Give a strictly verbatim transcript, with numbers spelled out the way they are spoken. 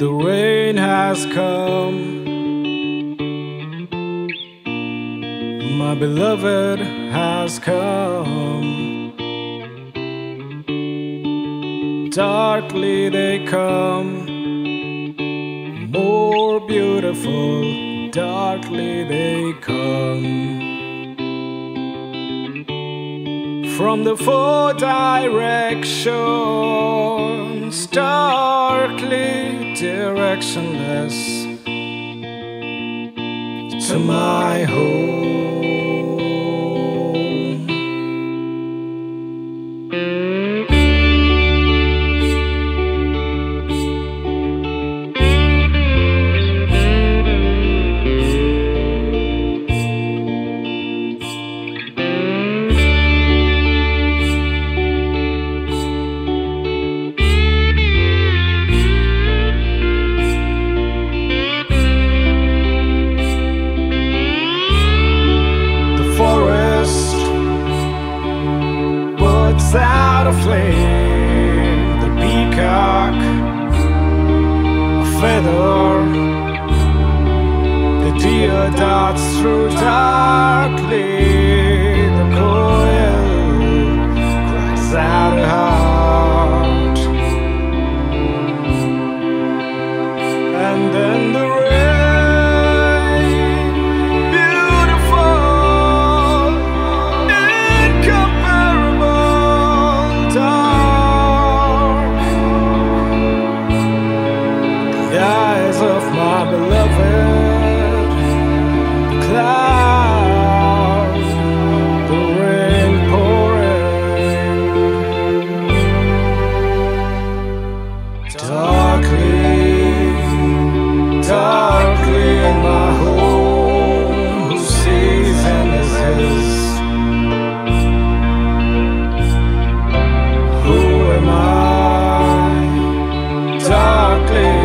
The rain has come, my beloved has come. Darkly they come, more beautiful, darkly they come. From the four directions, darkly, directionless to my home. Out of flame, the peacock, a feather, the deer darts through darkly, the coil cries out a heart, and then the of my beloved, the cloud, the rain pouring, darkly, darkly in my home, who sees and is his. Who am I? Darkly.